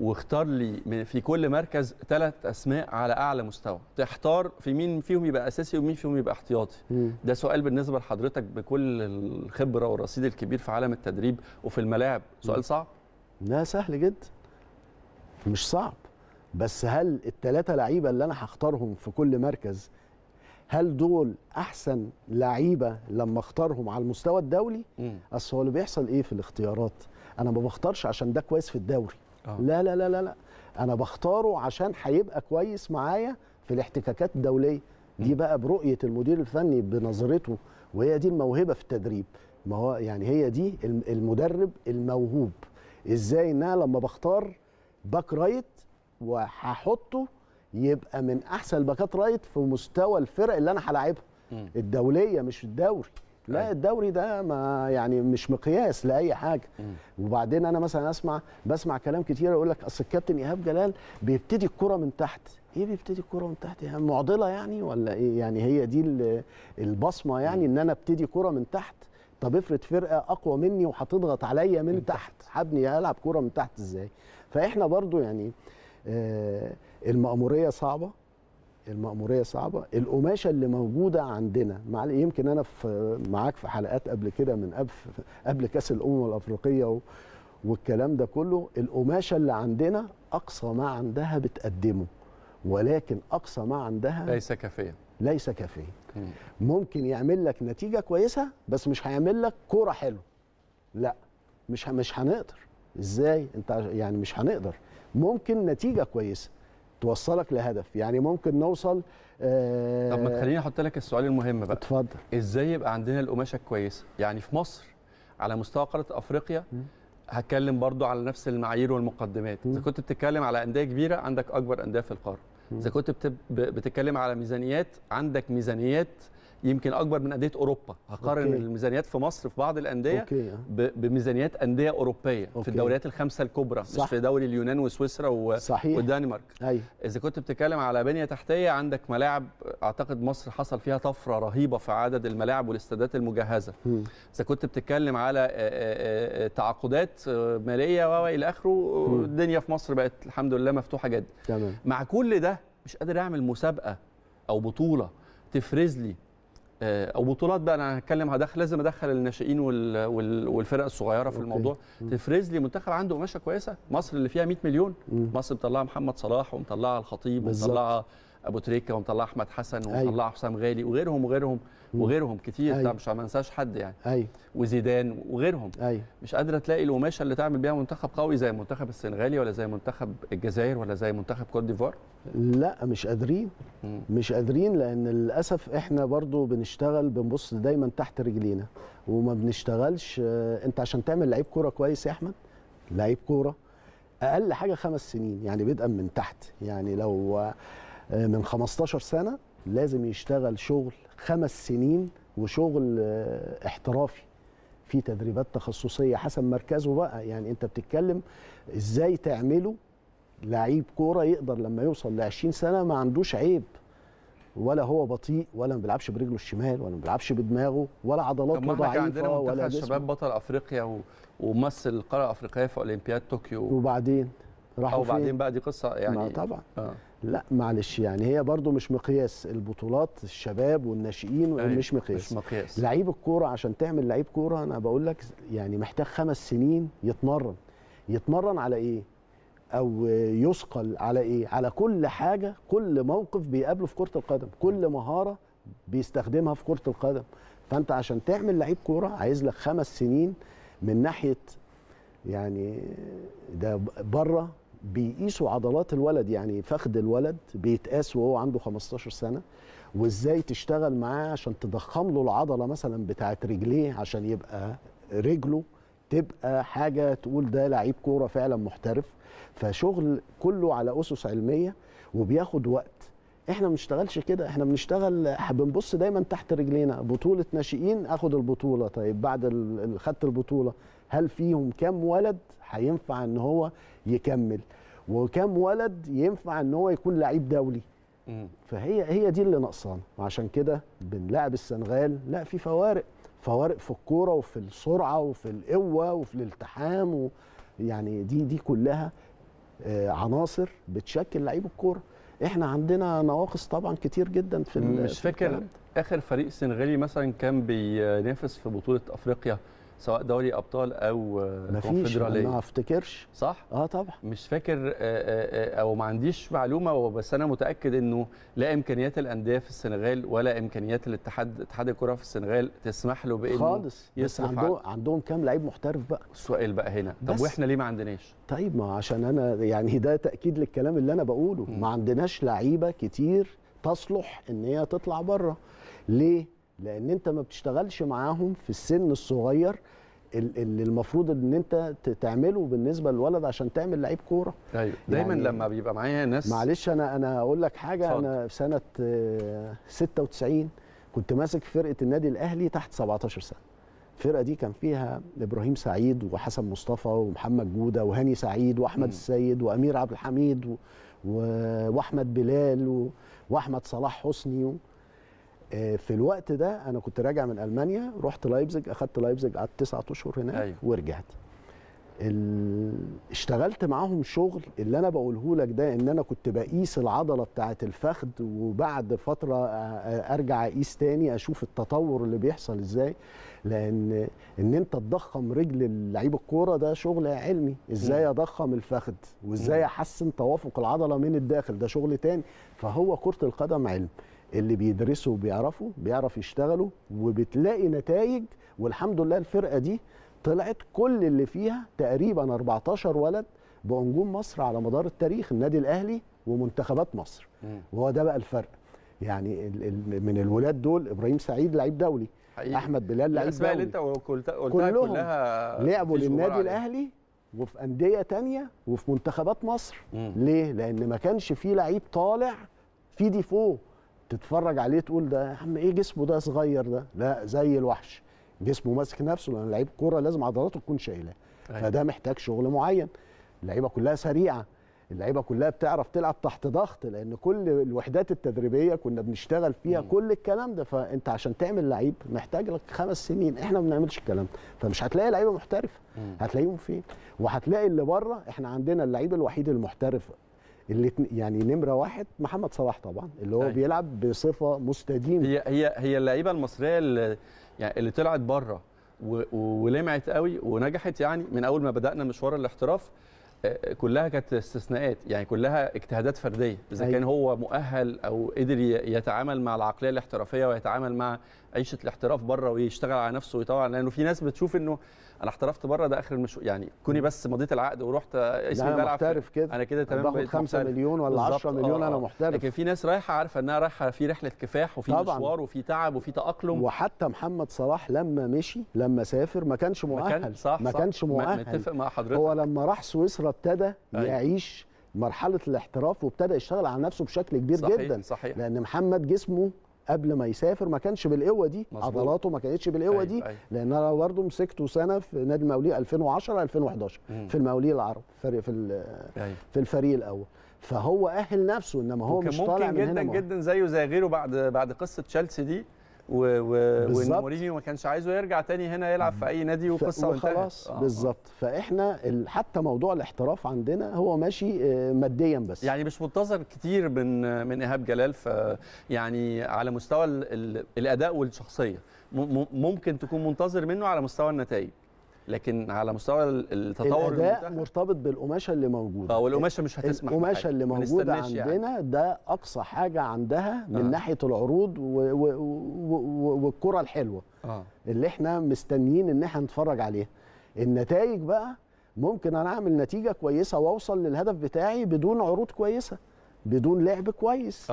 واختار لي في كل مركز 3 اسماء على اعلى مستوى، تحتار في مين فيهم يبقى اساسي ومين فيهم يبقى احتياطي؟ ده سؤال بالنسبه لحضرتك بكل الخبره والرصيد الكبير في عالم التدريب وفي الملاعب، سؤال صعب؟ لا سهل جدا. مش صعب، بس هل ال3 لعيبه اللي انا هختارهم في كل مركز هل دول احسن لعيبه لما اختارهم على المستوى الدولي؟ اصل هو اللي بيحصل ايه في الاختيارات؟ انا ما بختارش عشان ده كويس في الدوري. لا لا لا لا، أنا بختاره عشان هيبقى كويس معايا في الاحتكاكات الدولية. دي بقى برؤية المدير الفني بنظرته، وهي دي الموهبة في التدريب. ما هو يعني هي دي المدرب الموهوب، إزاي إن أنا لما بختار باك رايت وهحطه يبقى من أحسن الباكات رايت في مستوى الفرق اللي أنا هلاعبها الدولية مش الدوري. لا الدوري ده ما يعني مش مقياس لاي حاجه. وبعدين انا مثلا بسمع كلام كتير يقول لك اصل الكابتن ايهاب جلال بيبتدي الكره من تحت. ايه بيبتدي الكره من تحت؟ يعني معضله يعني ولا ايه؟ يعني هي دي البصمه يعني ان انا ابتدي كره من تحت؟ طب افرض فرقه اقوى مني وهتضغط عليا من تحت، هبني العب كره من تحت ازاي؟ فاحنا برضو يعني المأموريه صعبه، المأمورية صعبة، القماشة اللي موجودة عندنا يمكن أنا معاك في حلقات قبل كده من قبل كأس الأمم الأفريقية والكلام ده كله، القماشة اللي عندنا أقصى ما عندها بتقدمه، ولكن أقصى ما عندها ليس كافية، ليس كافية. ممكن يعمل لك نتيجة كويسة بس مش هيعمل لك كورة حلوة. لا مش هنقدر. إزاي أنت يعني مش هنقدر؟ ممكن نتيجة كويسة توصلك لهدف، يعني ممكن نوصل طب ما تخليني احط لك السؤال المهم بقى. اتفضل. ازاي يبقى عندنا القماشه كويسه؟ يعني في مصر على مستوى قاره افريقيا هتكلم برضو على نفس المعايير والمقدمات. اذا كنت بتتكلم على انديه كبيره عندك اكبر انديه في القاره، اذا كنت بتتكلم على ميزانيات عندك ميزانيات يمكن اكبر من انديه اوروبا. هقارن الميزانيات في مصر في بعض الانديه بميزانيات انديه اوروبيه في الدوريات الخمسه الكبرى، مش في دوري اليونان وسويسرا والدنمارك. اذا كنت بتتكلم على بنيه تحتيه، عندك ملاعب، اعتقد مصر حصل فيها طفره رهيبه في عدد الملاعب والاستادات المجهزه. اذا كنت بتتكلم على تعاقدات ماليه والى اخره، الدنيا في مصر بقت الحمد لله مفتوحه جدا. مع كل ده مش قادر اعمل مسابقه او بطوله تفرز لي، او بطولات بقى انا هتكلم، لازم ادخل الناشئين والفرق الصغيره في الموضوع، تفرز لي منتخب عنده قماشه كويسه. مصر اللي فيها 100 مليون، مصر مطلعه محمد صلاح ومطلعه الخطيب ومطلعه ابو تريكه ومطلعه احمد حسن ومطلعه حسام غالي وغيرهم وغيرهم وغيرهم كتير. مش ما انساش حد يعني، وزيدان وغيرهم. مش قادره تلاقي القماشه اللي تعمل بيها منتخب قوي زي منتخب السنغالي ولا زي منتخب الجزائر ولا زي منتخب كوت ديفوار. لا مش قادرين، مش قادرين، لان للاسف احنا برضو بنشتغل، بنبص دايما تحت رجلينا وما بنشتغلش. انت عشان تعمل لعيب كوره كويس يا احمد، لعيب كوره اقل حاجه 5 سنين، يعني بدءا من تحت، يعني لو من 15 سنة لازم يشتغل شغل 5 سنين، وشغل احترافي في تدريبات تخصصية حسب مركزه بقى. يعني انت بتتكلم ازاي تعمله لعيب كورة يقدر لما يوصل ل 20 سنة ما عندوش عيب، ولا هو بطيء، ولا ما بيلعبش برجله الشمال، ولا ما بيلعبش بدماغه، ولا عضلاته ضعيفة، ولا جسمه. شباب بطل افريقيا وممثل القارة الافريقية في اولمبياد طوكيو، وبعدين راحوا فين؟ وبعدين بقى دي قصة يعني. ما طبعا لا معلش، يعني هي برضو مش مقياس البطولات، الشباب والناشئين مش مقياس. لعيب الكوره عشان تعمل لعيب كوره، انا بقول لك يعني محتاج 5 سنين يتمرن. يتمرن على ايه؟ او يثقل على ايه؟ على كل حاجه، كل موقف بيقابله في كره القدم، كل مهاره بيستخدمها في كره القدم. فانت عشان تعمل لعيب كوره عايز لك 5 سنين من ناحيه، يعني ده بره بيقيسوا عضلات الولد، يعني فخد الولد بيتقاس وهو عنده 15 سنة، وازاي تشتغل معاه عشان تضخم له العضلة مثلا بتاعت رجليه، عشان يبقى رجله تبقى حاجة تقول ده لعيب كورة فعلا محترف. فشغل كله على أسس علمية وبياخد وقت. احنا ما بنشتغلش كده، احنا بنشتغل، بنبص دايما تحت رجلينا. بطولة ناشئين اخد البطولة، طيب بعد خدت البطولة هل فيهم كام ولد هينفع ان هو يكمل، وكام ولد ينفع ان هو يكون لعيب دولي. فهي دي اللي ناقصانا، وعشان كده بنلاعب السنغال. لا في فوارق في الكوره وفي السرعه وفي القوه وفي الالتحام يعني دي كلها عناصر بتشكل لعيب الكوره. احنا عندنا نواقص طبعا كتير جدا في مش فاكر اخر فريق سنغالي مثلا كان بينافس في بطوله افريقيا سواء دوري ابطال او كونفدراليه، ما افتكرش صح. طبعا مش فاكر او ما عنديش معلومه، بس انا متاكد انه لا امكانيات الانديه في السنغال ولا امكانيات اتحاد الكره في السنغال تسمح له بانه خالص. بس عندهم كام لعيب محترف بقى؟ السؤال بقى هنا، طب واحنا ليه ما عندناش؟ طيب ما عشان انا يعني ده تاكيد للكلام اللي انا بقوله، ما عندناش لعيبه كتير تصلح ان هي تطلع بره. ليه؟ لأن أنت ما بتشتغلش معاهم في السن الصغير اللي المفروض أن أنت تعمله بالنسبة للولد عشان تعمل لعيب كورة. أيوة. دايما يعني لما بيبقى معايا ناس، معلش أنا أقول لك حاجة صوت. أنا في سنة 96 كنت ماسك فرقة النادي الأهلي تحت 17 سنة. الفرقة دي كان فيها إبراهيم سعيد وحسن مصطفى ومحمد جودة وهاني سعيد وأحمد السيد وأمير عبد الحميد وأحمد بلال وأحمد صلاح حسني في الوقت ده انا كنت راجع من المانيا، رحت لايبزيج، اخدت لايبزيج، قعدت 9 اشهر هناك. ورجعت اشتغلت معاهم شغل اللي انا بقوله لك ده، ان انا كنت بقيس العضله بتاعه الفخذ، وبعد فتره ارجع اقيس تاني اشوف التطور اللي بيحصل ازاي. لان انت تضخم رجل لعيب الكوره ده شغل علمي، ازاي اضخم الفخذ وازاي احسن توافق العضله من الداخل، ده شغل تاني. فهو كره القدم علم، اللي بيدرسوا وبيعرفوا بيعرف يشتغلوا وبتلاقي نتائج. والحمد لله الفرقة دي طلعت كل اللي فيها تقريبا 14 ولد بقوا نجوم مصر على مدار التاريخ، النادي الأهلي ومنتخبات مصر. وهو ده بقى الفرق، يعني من الولاد دول إبراهيم سعيد لعيب دولي حقيقي. أحمد بلال لعيب دولي. اللي أنت قلتها كلها لعبوا للنادي الأهلي وفي أندية تانية وفي منتخبات مصر. ليه؟ لأن ما كانش فيه لعيب طالع في ديفو، تتفرج عليه تقول ده يا عم ايه جسمه ده صغير ده، لا زي الوحش جسمه ماسك نفسه، لان لعيب كوره لازم عضلاته تكون شايله. فده محتاج شغل معين. اللعيبه كلها سريعه، اللعيبه كلها بتعرف تلعب تحت ضغط، لان كل الوحدات التدريبيه كنا بنشتغل فيها كل الكلام ده. فانت عشان تعمل لعيب محتاج لك 5 سنين، احنا ما بنعملش الكلام ده. فمش هتلاقي لعيبه محترفه، هتلاقيهم فين؟ وهتلاقي اللي بره. احنا عندنا اللعيب الوحيد المحترف اللي يعني نمرة 1 محمد صلاح طبعا، اللي هو بيلعب بصفه مستديمه. هي اللعيبه المصريه اللي يعني اللي طلعت بره ولمعت قوي ونجحت، يعني من اول ما بدانا مشوار الاحتراف كلها كانت استثناءات، يعني كلها اجتهادات فرديه، اذا كان هو مؤهل او قدر يتعامل مع العقليه الاحترافيه ويتعامل مع عيشه الاحتراف بره ويشتغل على نفسه ويطور. لانه في ناس بتشوف انه انا احترفت بره ده اخر المشوار، يعني كوني بس مضيت العقد ورحت اسمي بلعب محترف كده، انا كده تمام، باخد 5 مليون ولا 10 مليون انا محترف. لكن في ناس رايحه عارفه انها رايحه في رحله كفاح وفي مشوار وفي تعب وفي تاقلم. وحتى محمد صلاح لما مشي، لما سافر ما كانش مؤهل، ما كانش مؤهل. متفق مع حضرتك. هو لما راح سويسرا ابتدى يعيش مرحله الاحتراف وابتدى يشتغل على نفسه بشكل كبير جدا. صحيح. لان محمد جسمه قبل ما يسافر ما كانش بالقوه دي، عضلاته ما كانتش بالقوه دي. لان انا برضه مسكته سنه في نادي المقاولين 2010 2011 في المقاولين العرب، في الفريق الاول. فهو اهل نفسه، انما هو مش طالع من هنا. ممكن جدا جدا زيه زي غيره بعد قصه تشيلسي دي، وان مورينيو ما كانش عايزه يرجع تاني هنا يلعب في اي نادي وقصه وخلاص. بالظبط. فاحنا حتى موضوع الاحتراف عندنا هو ماشي ماديا بس، يعني مش منتظر كتير من ايهاب جلال. يعني على مستوى الاداء والشخصيه ممكن تكون منتظر منه على مستوى النتائج، لكن على مستوى التطور الأداء مرتبط بالقماشه اللي موجوده. والقماشه مش هتسمح، القماشه اللي موجوده عندنا يعني. ده اقصى حاجه عندها من ناحيه العروض والكره الحلوه اللي احنا مستنيين ان احنا نتفرج عليها. النتائج بقى ممكن انا اعمل نتيجه كويسه واوصل للهدف بتاعي بدون عروض كويسه، بدون لعب كويس.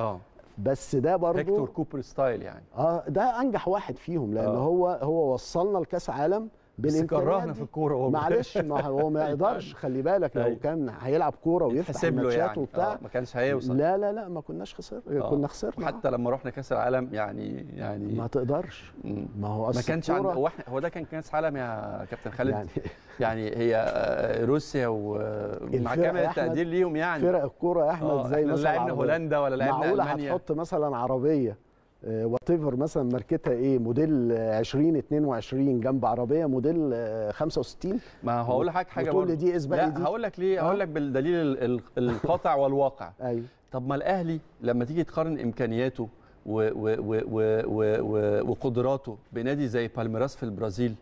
بس ده برضه هيكتور كوبر ستايل يعني. ده انجح واحد فيهم، لان هو وصلنا لكاس عالم بس كرهنا في الكوره. هو معلش، ما هو ما يقدرش. خلي بالك لو كان هيلعب كوره ويفتح ماتشات يعني وبتاع ما كانش هيوصل. لا ما كناش كنا خسرنا حتى لما رحنا كاس العالم يعني ما تقدرش. ما هو اصلا ما كانش هو ده كان كاس عالم يا كابتن خالد يعني هي روسيا ومع كامل التقدير ليهم، يعني فرق الكوره يا احمد زي مثلا لعبنا هولندا ولا لعبنا المانيا. معقوله هتحط مثلا عربيه واتيفر مثلا ماركتها ايه، موديل 2022 جنب عربيه موديل 65؟ ما هقول لك حاجه برضه دي اسباني دي. هقول لك ليه، هقول لك بالدليل القاطع والواقع. طب ما الاهلي لما تيجي تقارن امكانياته وقدراته بنادي زي بالميراس في البرازيل،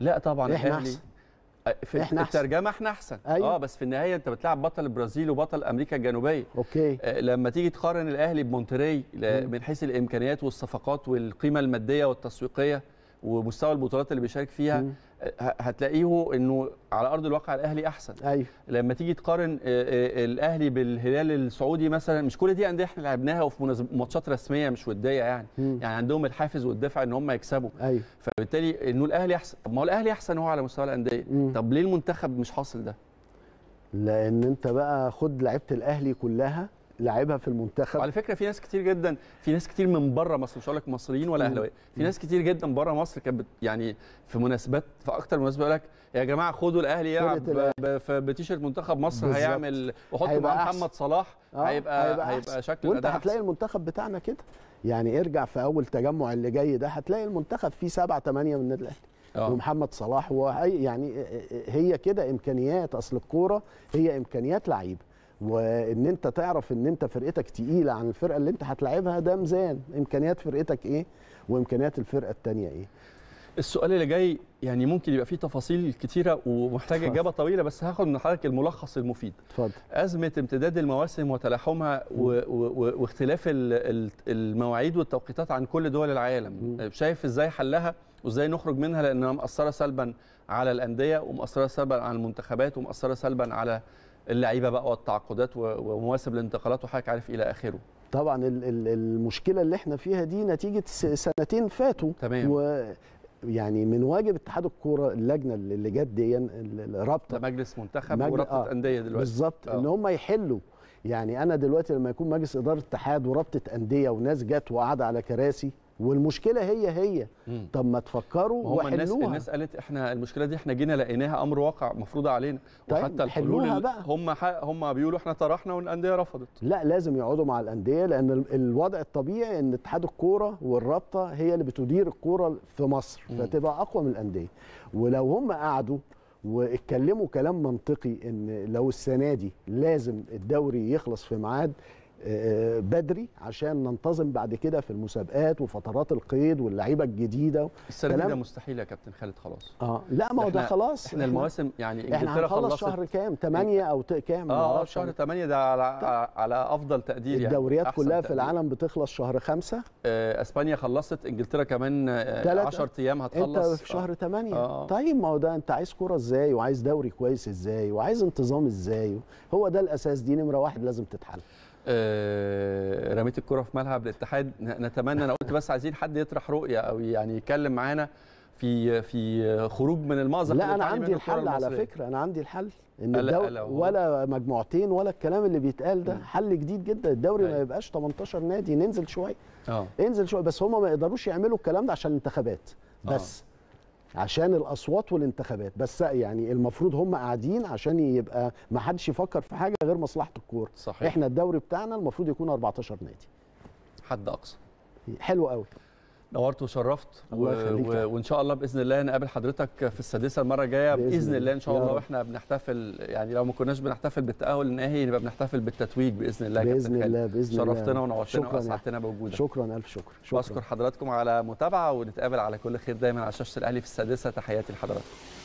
لا طبعا الاهلي في الترجمه احنا احسن. بس في النهايه انت بتلعب بطل البرازيل وبطل امريكا الجنوبيه. لما تيجي تقارن الاهلي بمونتري من حيث الامكانيات والصفقات والقيمه الماديه والتسويقيه ومستوى البطولات اللي بيشارك فيها، هتلاقيه انه على ارض الواقع الاهلي احسن. لما تيجي تقارن الاهلي بالهلال السعودي مثلا، مش كل دي انديه احنا لعبناها وفي ماتشات رسميه مش وديه يعني. يعني عندهم الحافز والدفع ان هم يكسبوا. فبالتالي انه الاهلي احسن. طب ما هو الاهلي احسن هو على مستوى الانديه، طب ليه المنتخب مش حاصل ده؟ لان انت بقى خد لعيبه الاهلي كلها لاعبها في المنتخب. على فكره في ناس كتير جدا، في ناس كتير من بره مصر، مش هقول لك مصريين ولا اهلاويه، في ناس كتير جدا بره مصر كانت يعني في مناسبات، في اكتر مناسبه يقول لك يا جماعه خدوا الاهلي يلعب بتيشيرت منتخب مصر. هيعمل وحطوا مع محمد صلاح هيبقى شكل الاداء. وانت هتلاقي المنتخب بتاعنا كده يعني. ارجع في اول تجمع اللي جاي ده هتلاقي المنتخب فيه 7 8 من النادي الاهلي ومحمد صلاح يعني هي كده امكانيات. اصل الكوره هي امكانيات لعيبه، وان انت تعرف ان انت فرقتك تقيله عن الفرقه اللي انت هتلاعبها، ده ميزان امكانيات فرقتك ايه وامكانيات الفرقه الثانيه ايه. السؤال اللي جاي يعني ممكن يبقى فيه تفاصيل كتيره ومحتاجه اجابه طويله، بس هاخد من حضرتك الملخص المفيد. اتفضل. ازمه امتداد المواسم وتلاحمها واختلاف المواعيد والتوقيتات عن كل دول العالم، شايف ازاي حلها وازاي نخرج منها؟ لانها مأثره سلبا على الانديه ومأثره سلبا على المنتخبات ومأثره سلبا على اللعيبه بقى والتعاقدات ومواسم الانتقالات وحضرتك عارف الى اخره. طبعا المشكله اللي احنا فيها دي نتيجه 2 سنين فاتوا. تمام. ويعني من واجب اتحاد الكوره، اللجنه اللي جت دي، الرابطه، مجلس منتخب ورابطه انديه دلوقتي بالظبط، ان هم يحلوا يعني انا دلوقتي لما يكون مجلس اداره اتحاد ورابطه انديه وناس جت وقعد على كراسي والمشكله هي طب ما تفكروا وحلوها. الناس قالت احنا المشكله دي احنا جينا لقيناها امر واقع مفروض علينا. طيب وحتى الحلول بقى. هم بيقولوا احنا طرحنا والانديه رفضت. لا لازم يقعدوا مع الانديه، لان الوضع الطبيعي ان اتحاد الكوره والرابطه هي اللي بتدير الكوره في مصر، فتبقى اقوى من الانديه. ولو هم قعدوا واتكلموا كلام منطقي ان لو السنه دي لازم الدوري يخلص في ميعاد بدري عشان ننتظم بعد كده في المسابقات وفترات القيد واللعيبه الجديده. السنه دي مستحيل يا كابتن خالد خلاص. لا ما هو ده خلاص. احنا المواسم يعني انجلترا خلصت شهر كام؟ 8 او كام؟ شهر 8 ده على افضل تقدير يعني. الدوريات كلها في العالم بتخلص شهر 5. اسبانيا خلصت، انجلترا كمان 10 ايام هتخلص. انت في شهر 8. طيب ما هو ده انت عايز كوره ازاي؟ وعايز دوري كويس ازاي؟ وعايز انتظام ازاي؟ هو ده الاساس، دي نمره واحد لازم تتحل. رميت الكرة في ملعب الاتحاد. نتمنى، انا قلت بس عايزين حد يطرح رؤيه او يعني يتكلم معانا في خروج من المأزق. لا انا عندي الحل على فكره، انا عندي الحل ان الدوري ولا مجموعتين ولا الكلام اللي بيتقال ده. حل جديد جدا، الدوري ما يبقاش 18 نادي، ننزل شويه انزل شويه بس. هم ما يقدروش يعملوا الكلام ده عشان الانتخابات بس، عشان الاصوات والانتخابات بس. يعني المفروض هم قاعدين عشان يبقى ما حدش يفكر في حاجه غير مصلحه الكوره. احنا الدوري بتاعنا المفروض يكون 14 نادي حد اقصى. حلو قوي، نورت وشرفت وان شاء الله باذن الله نقابل حضرتك في السادسه المره الجايه باذن الله ان شاء الله. واحنا بنحتفل، يعني لو ما كناش بنحتفل بالتاهل النهائي نبقى بنحتفل بالتتويج باذن الله. باذن الله باذن الله. شرفتنا ونورتنا واسعدتنا بوجودك. شكرا، الف شكر. بشكر حضراتكم على متابعه، ونتقابل على كل خير دايما على شاشه الاهلي في السادسه. تحياتي لحضراتكم.